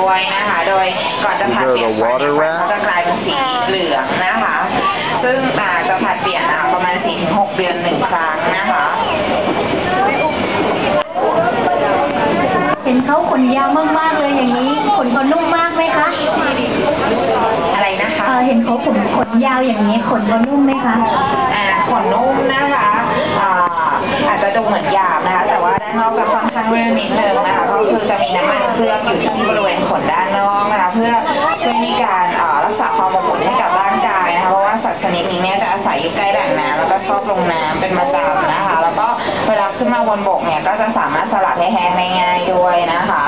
ด้วยนะคะโดยก่อนจะผัดเปลี่ยนก็จะกลายเป็นสีเหลืองนะคะซึ่งจะผัดเปลี่ยนประมาณ 4-6 เดือนหนึ่งครั้งนะคะเห็นเขาขนยาวมากๆเลยอย่างนี้ขนเขานุ่มมากไหมคะอะไรนะคะเห็นเขาขนยาวอย่างนี้ขนเขานุ่มไหมคะขนนุ่มนะคะอาจจะดูเหมือนหยาบนะคะแต่ว่าด้านนอกจะค่อนข้างลื่นนิดนึงนะคะก็คือจะมีน้ำมันเคลือบอยู่ที่บริเวณขนด้านนอกนะคะเพื่อช่วยในการรักษาความอบอุ่นให้กับร่างกายนะคะเพราะว่าสัตว์ชนิดนี้เนี่ยจะอาศัยอยู่ใกล้แหล่งน้ำแล้วก็ชอบลงน้ำเป็นประจำนะคะแล้วก็เวลาขึ้นมาบนบกเนี่ยก็จะสามารถสลัดให้แห้งได้ง่ายด้วยนะคะ